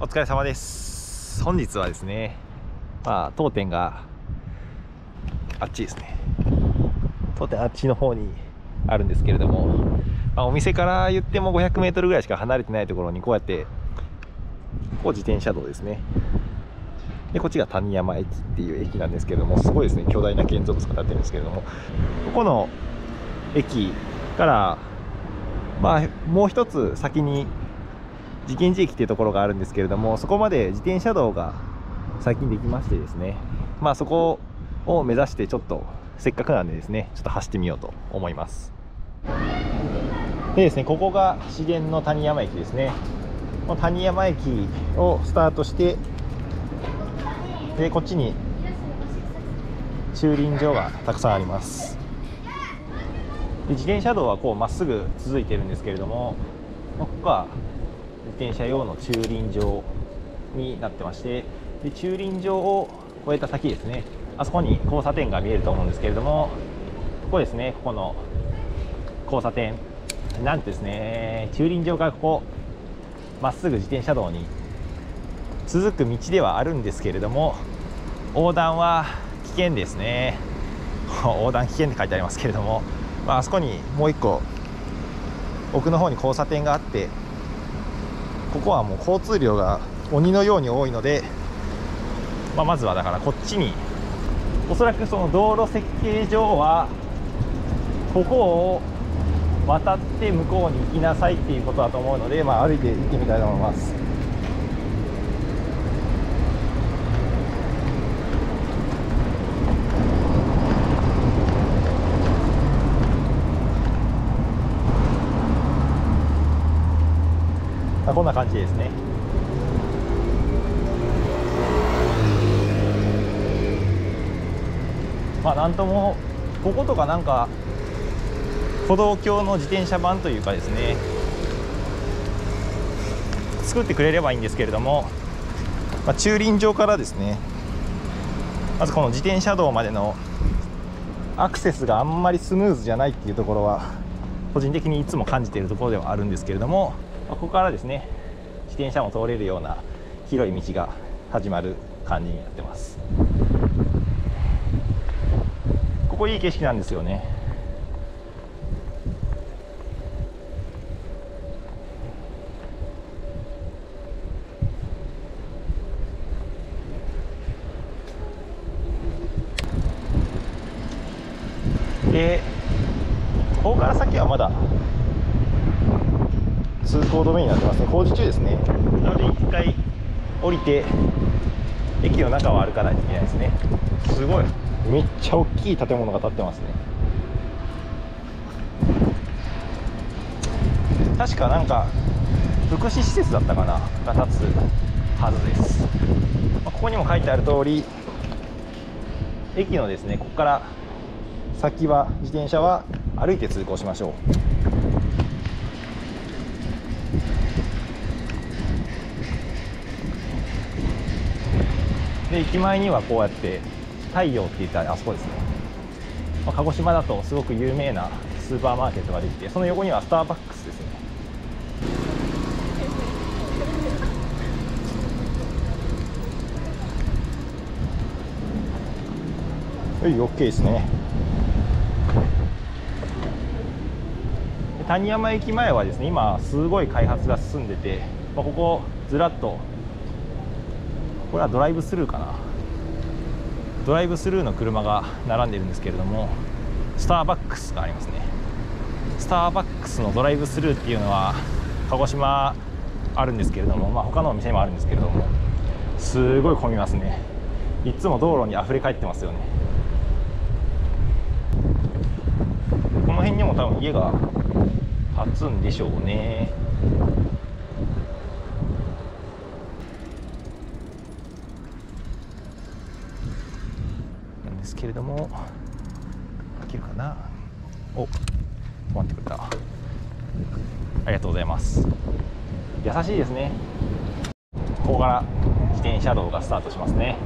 お疲れ様です。本日はですね、当店があっちですね、当店あっちの方にあるんですけれども、お店から言っても 500m ぐらいしか離れてないところにこうやって自転車道ですね。でこっちが谷山駅っていう駅なんですけれども、すごいですね、巨大な建造物が建ってるんですけれども、ここの駅からもう一つ先に慈顕寺駅っていうところがあるんですけれども、そこまで自転車道が最近できましてですね、そこを目指してちょっとせっかくなんでですね、ちょっと走ってみようと思います。でですね、ここが市電の谷山駅ですね。この谷山駅をスタートして、でこっちに駐輪場がたくさんあります。で自転車道はこうまっすぐ続いてるんですけれども、ここが自転車用の駐輪場になってまして、で駐輪場を越えた先ですね、あそこに交差点が見えると思うんですけれども、ここですね、ここの交差点なんてですね、駐輪場からここまっすぐ自転車道に続く道ではあるんですけれども、横断は危険ですね。横断危険って書いてありますけれども、あそこにもう一個奥の方に交差点があって、ここはもう交通量が鬼のように多いので、まずはだからこっちに、おそらくその道路設計上はここを渡って向こうに行きなさいっていうことだと思うので、歩いて行ってみたいと思います。こんな感じですね。なんともこことかなんか歩道橋の自転車版というかですね、作ってくれればいいんですけれども、駐輪場からですね、まずこの自転車道までのアクセスがあんまりスムーズじゃないっていうところは個人的にいつも感じているところではあるんですけれども、ここからですね、自転車も通れるような広い道が始まる感じになってます。ここいい景色なんですよね。でここから先はまだ通行止めになってますね。工事中ですね。なので一回降りて駅の中を歩かないといけないですね。すごい、めっちゃ大きい建物が建ってますね。確かなんか福祉施設だったかなが建つはずです。ここにも書いてある通り、駅のですね、ここから先は自転車は歩いて通行しましょう。で駅前にはこうやって太陽って言ったらあそこですね、鹿児島だとすごく有名なスーパーマーケットができて、その横にはスターバックスですね。はい、 OK ですね。谷山駅前はですね、今すごい開発が進んでて、ここずらっと、これはドライブスルーかな、ドライブスルーの車が並んでるんですけれども、スターバックスがありますね。スターバックスのドライブスルーっていうのは鹿児島あるんですけれども、他のお店にもあるんですけれども、すごい混みますね。いつも道路にあふれ返ってますよね。この辺にも多分家が建つんでしょうね。ですけれども、開けるかな。お、止まってくれた。ありがとうございます。優しいですね。ここから自転車道がスタートしますね。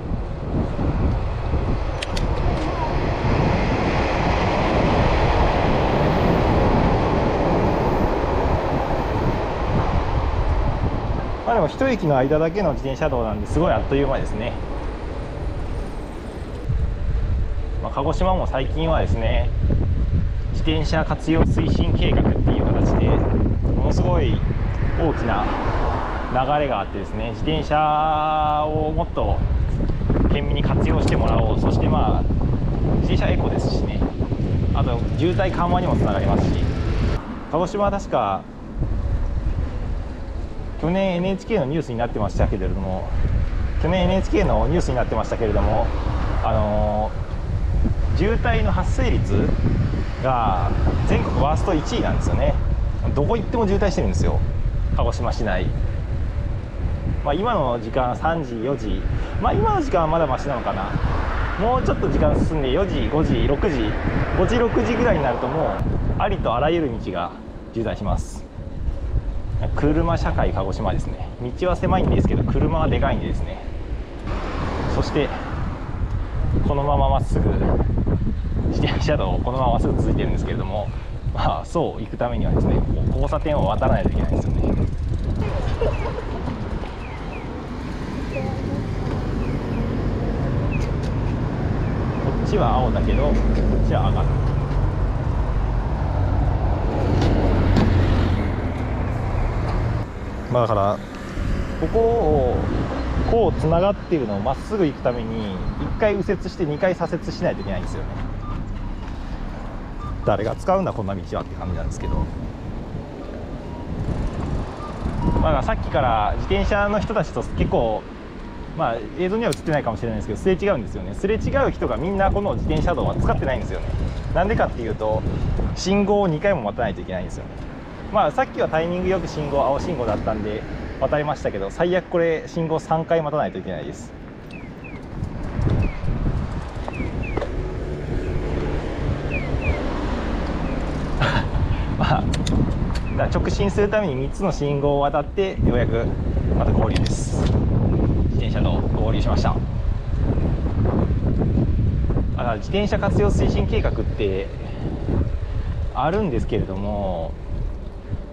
まあでも一駅の間だけの自転車道なんですごいあっという間ですね。まあ、鹿児島も最近はですね、自転車活用推進計画っていう形でものすごい大きな流れがあってですね、自転車をもっと県民に活用してもらおう、そしてまあ自転車エコですしね、あと渋滞緩和にもつながりますし、鹿児島は確か去年 NHK のニュースになってましたけれども、渋滞の発生率が全国ワースト1位なんですよね。どこ行っても渋滞してるんですよ、鹿児島市内。まあ、今の時間3時4時、まあ今の時間はまだマシなのかな。もうちょっと時間進んで4時5時6時ぐらいになると、もうありとあらゆる道が渋滞します。車社会鹿児島ですね。道は狭いんですけど車はでかいんですね。そしてこのまままっすぐ自転車道をこのまままっすぐ続いてるんですけれども、まあそう行くためにはですね、交差点を渡らないといけないんですよね。こっちは青だけどこっちは赤だ。まあだからここをこうつながっているのをまっすぐ行くために1回右折して2回左折しないといけないんですよね。誰が使うんだこんな道はって感じなんですけど、まあさっきから自転車の人たちと結構、まあ映像には映ってないかもしれないですけどすれ違うんですよね。すれ違う人がみんなこの自転車道は使ってないんですよね。なんでかっていうと信号を2回も待たないといけないんですよね。まあさっきはタイミングよく信号青信号だったんで渡りましたけど、最悪これ信号3回待たないといけないです。まあだ直進するために3つの信号を渡ってようやくまた合流です。自転車道合流しました。あ、自転車活用推進計画ってあるんですけれども、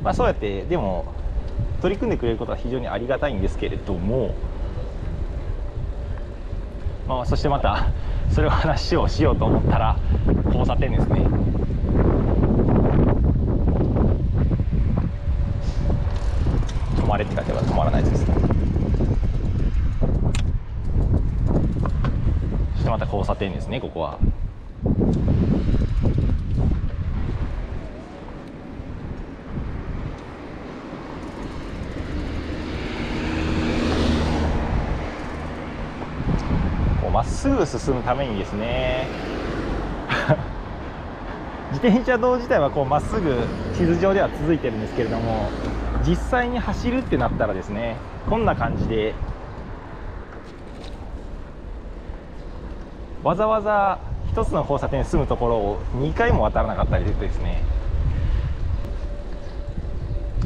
まあそうやってでも取り組んでくれることは非常にありがたいんですけれども、まあ、そしてまたそれを話をしようと思ったら交差点ですね。止まれって書いてあれば止まらないですね。そしてまた交差点ですね。ここはまっすぐ進むためにですね自転車道自体はこうまっすぐ地図上では続いてるんですけれども、実際に走るってなったらですね、こんな感じでわざわざ一つの交差点に進むところを2回も渡らなかったりですね、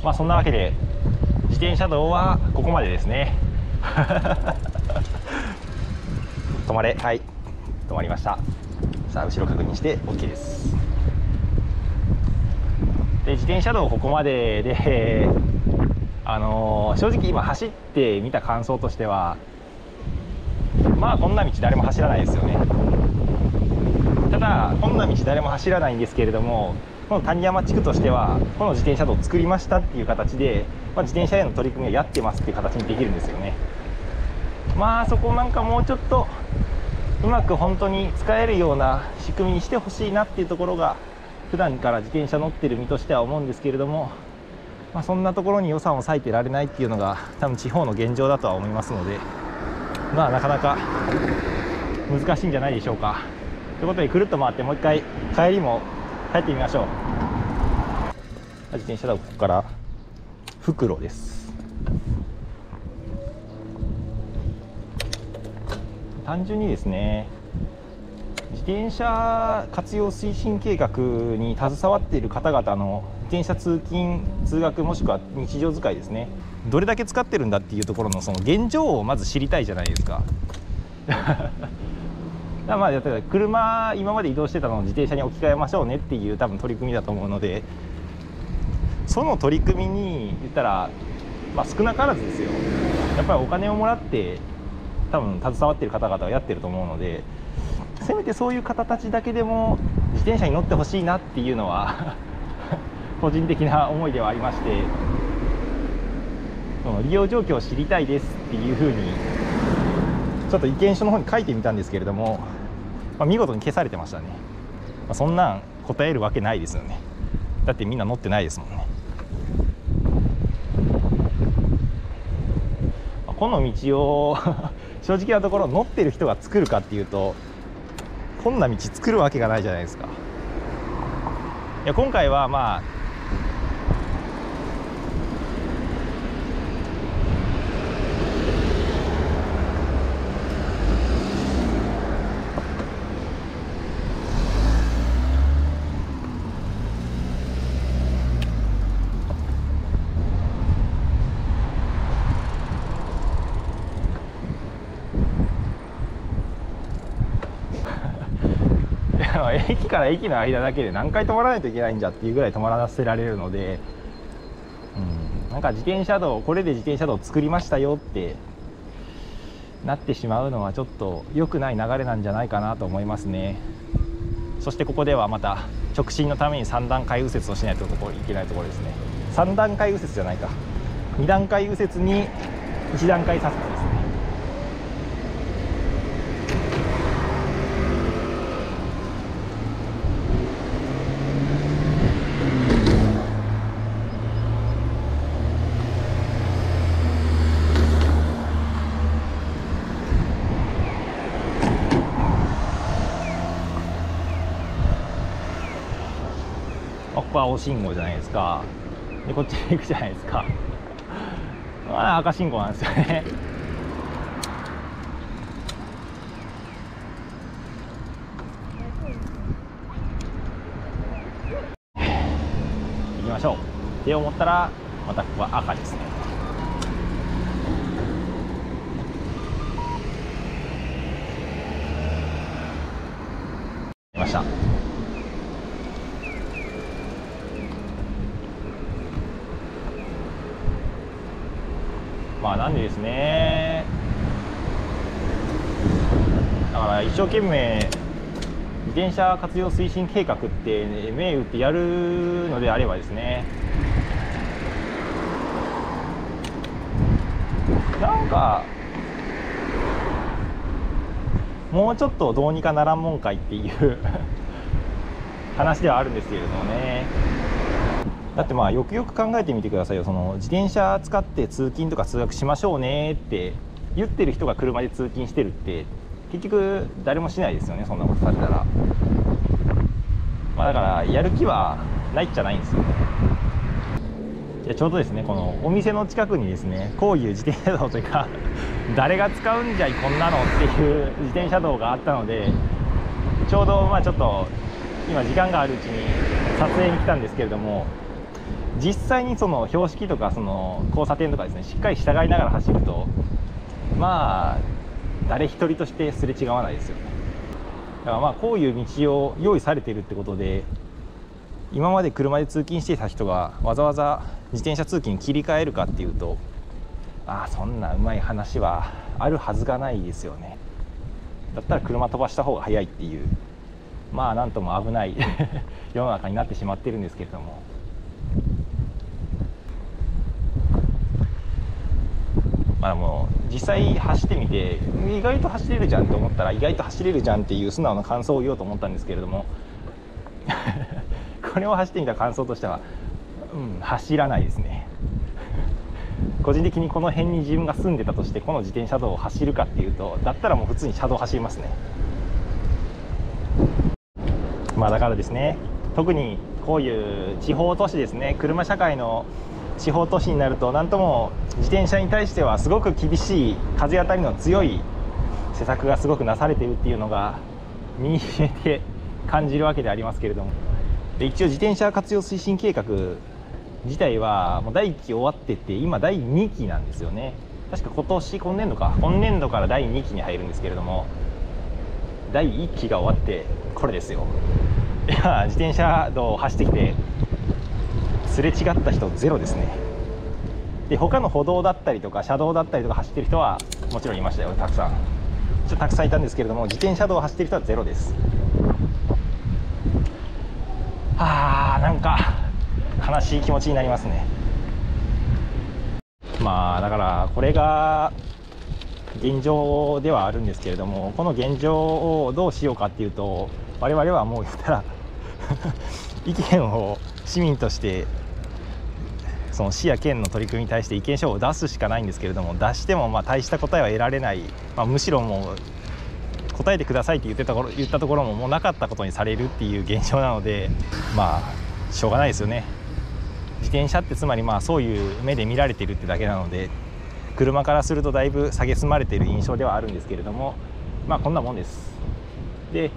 まあそんなわけで自転車道はここまでですね。止まれ、はい、止まりました。さあ後ろ確認して OK です。で自転車道ここまでで、正直今走ってみた感想としては、まあこんな道誰も走らないですよね。ただこんな道誰も走らないんですけれども、この谷山地区としてはこの自転車道を作りましたっていう形で、まあ、自転車への取り組みをやってますっていう形にできるんですよね。まあそこなんかもうちょっとうまく本当に使えるような仕組みにしてほしいなっていうところが、普段から自転車乗ってる身としては思うんですけれども、まあ、そんなところに予算を割いてられないっていうのが多分地方の現状だとは思いますので、まあなかなか難しいんじゃないでしょうか。ということでくるっと回ってもう一回帰りも帰ってみましょう。自転車道ここから袋です。単純にですね、自転車活用推進計画に携わっている方々の自転車通勤通学もしくは日常使いですね、どれだけ使ってるんだっていうところのその現状をまず知りたいじゃないですか。だまあ例えば車今まで移動してたのを自転車に置き換えましょうねっていう多分取り組みだと思うので、その取り組みに言ったらまあ、少なからずですよ、やっぱりお金をもらって多分携わってる方々はやってると思うので、せめてそういう方たちだけでも自転車に乗ってほしいなっていうのは個人的な思いではありまして、利用状況を知りたいですっていうふうにちょっと意見書の方に書いてみたんですけれども、まあ、見事に消されてましたね。まあ、そんなん答えるわけないですよね。だってみんな乗ってないですもんね。この道を正直なところ乗ってる人が作るかっていうと、こんな道作るわけがないじゃないですか。いや、今回はまあ駅から駅の間だけで何回止まらないといけないんじゃっていうぐらい止まらせられるので、なんか自転車道、これで自転車道を作りましたよってなってしまうのはちょっと良くない流れなんじゃないかなと思いますね。そしてここではまた直進のために3段階右折をしないといけないところですね。3段階右折じゃないか、2段階右折に1段階左折ですね。ここは青信号じゃないですか。で、こっちに行くじゃないですか。まあ赤信号なんですよね。行きましょうって思ったら、またここは赤ですね。出ました。まあなんでですね、だから一生懸命自転車活用推進計画って、ね、銘打ってやるのであればですね、なんかもうちょっとどうにかならんもんかいっていう話ではあるんですけれどもね。だってまあよくよく考えてみてくださいよ。その自転車使って通勤とか通学しましょうねって言ってる人が車で通勤してるって、結局誰もしないですよね、そんなことされたら。まあ、だからやる気はないっちゃないんですよね。いや、ちょうどですね、このお店の近くにですね、こういう自転車道というか誰が使うんじゃいこんなのっていう自転車道があったので、ちょうどまあちょっと今時間があるうちに撮影に来たんですけれども、実際にその標識とかその交差点とかですね、しっかり従いながら走ると、まあ誰一人としてすれ違わないですよね。だからまあこういう道を用意されているってことで、今まで車で通勤していた人がわざわざ自転車通勤に切り替えるかっていうと、ああそんなうまい話はあるはずがないですよね。だったら車飛ばした方が早いっていう、まあなんとも危ない世の中になってしまってるんですけれども。まあもう実際走ってみて、意外と走れるじゃんと思ったら、意外と走れるじゃんっていう素直な感想を言おうと思ったんですけれどもこれを走ってみた感想としては、走らないですね個人的にこの辺に自分が住んでたとして、この自転車道を走るかっていうと、だったらもう普通に車道走りますね。まあだからですね、特にこういう地方都市ですね、車社会の地方都市になると、なんとも自転車に対してはすごく厳しい、風当たりの強い施策がすごくなされているっていうのが身に染みて感じるわけでありますけれども、で一応自転車活用推進計画自体はもう第1期終わってて、今第2期なんですよね。確か今年度から第2期に入るんですけれども、第1期が終わってこれですよ。いや、自転車道を走ってきてすれ違った人ゼロですね。で他の歩道だったりとか車道だったりとか走ってる人はもちろんいましたよ。たくさんいたんですけれども、自転車道を走ってる人はゼロです。はあ、なんか悲しい気持ちになりますね。まあだからこれが現状ではあるんですけれども、この現状をどうしようかっていうと、我々はもう言ったら意見を市民としてその市や県の取り組みに対して意見書を出すしかないんですけれども、出してもまあ大した答えは得られない、まあ、むしろもう答えてくださいって言ったところももうなかったことにされるっていう現象なので、まあしょうがないですよね。自転車ってつまりまあそういう目で見られてるってだけなので、車からするとだいぶ蔑まれている印象ではあるんですけれども、まあこんなもんです。で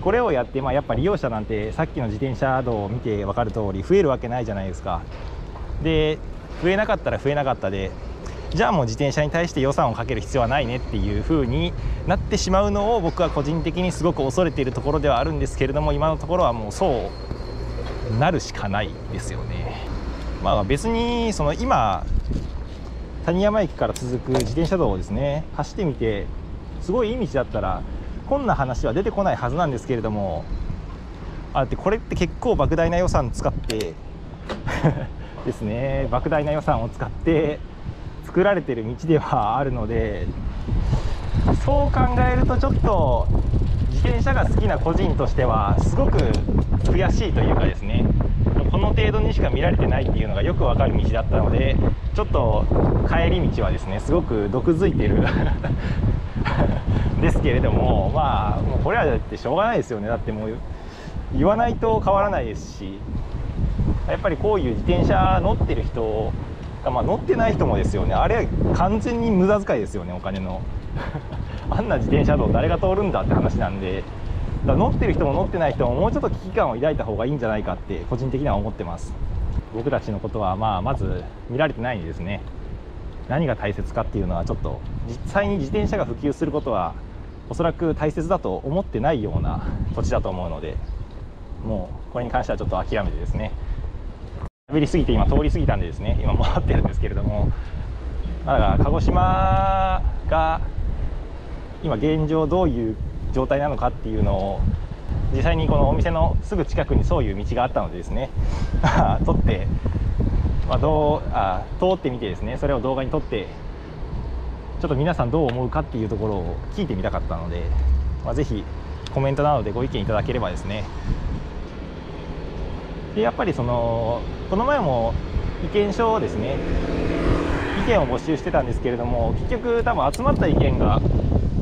これをやって、まあ、やっぱ利用者なんてさっきの自転車道を見て分かる通り増えるわけないじゃないですか。で増えなかったら増えなかったで、じゃあもう自転車に対して予算をかける必要はないねっていう風になってしまうのを、僕は個人的にすごく恐れているところではあるんですけれども、今のところはもうそうなるしかないですよね。まあ別にその今谷山駅から続く自転車道をですね走ってみて、すごいいい道だったらこんな話は出てこないはずなんですけれども、これって結構莫大な予算使ってですね、莫大な予算を使って作られてる道ではあるので、そう考えるとちょっと自転車が好きな個人としてはすごく悔しいというかですね、この程度にしか見られてないっていうのがよくわかる道だったので、ちょっと帰り道はですねすごく毒づいてるですけれども、まあもうこれはだってしょうがないですよね。だってもう言わないと変わらないですし、やっぱりこういう自転車乗ってる人、まあ、乗ってない人もですよね、あれは完全に無駄遣いですよね、お金のあんな自転車道誰が通るんだって話なんで、だから乗ってる人も乗ってない人ももうちょっと危機感を抱いた方がいいんじゃないかって個人的には思ってます。僕たちのことはまあまず見られてないんですね。何が大切かっていうのは、ちょっと実際に自転車が普及することはおそらく大切だと思ってないような土地だと思うので、もうこれに関してはちょっと諦めてですね、喋りすぎて今通り過ぎたんでですね、今戻ってるんですけれども、だから鹿児島が今現状どういう状態なのかっていうのを、実際にこのお店のすぐ近くにそういう道があったのでですね撮って、まあ、通ってみてですね、それを動画に撮ってちょっと皆さんどう思うかっていうところを聞いてみたかったので、まあ、ぜひコメントなどでご意見いただければですね。でやっぱりそのこの前も意見書をですね、意見を募集してたんですけれども、結局多分集まった意見が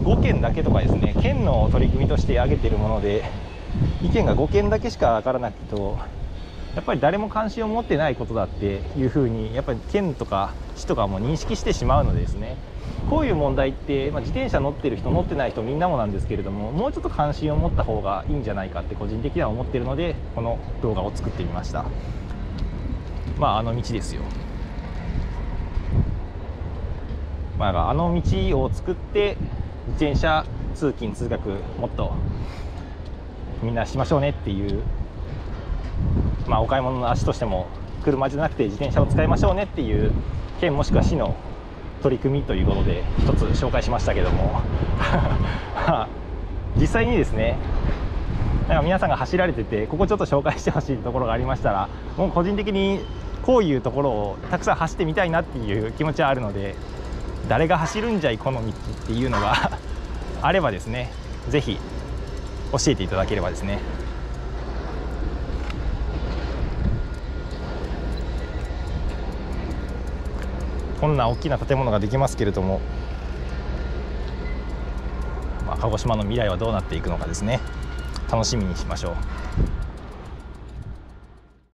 5件だけとかですね、県の取り組みとして挙げてるもので意見が5件だけしか分からなくて、やっぱり誰も関心を持ってないことだっていうふうにやっぱり県とか市とかも認識してしまうのでですね、こういう問題って、まあ、自転車乗ってる人乗ってない人みんなもなんですけれども、もうちょっと関心を持った方がいいんじゃないかって個人的には思ってるので、この動画を作ってみました。まああの道ですよ。まああの道を作って自転車通勤通学もっとみんなしましょうねっていう、まあお買い物の足としても車じゃなくて自転車を使いましょうねっていう県もしくは市の取り組みということで一つ紹介しましたけども実際にですね、なんか皆さんが走られてて、ここちょっと紹介してほしいところがありましたら、もう個人的にこういうところをたくさん走ってみたいなっていう気持ちはあるので、誰が走るんじゃいこの道っていうのがあればですね、ぜひ教えていただければですね。こんな大きな建物ができますけれども、まあ、鹿児島の未来はどうなっていくのかですね、楽しみにしましょう。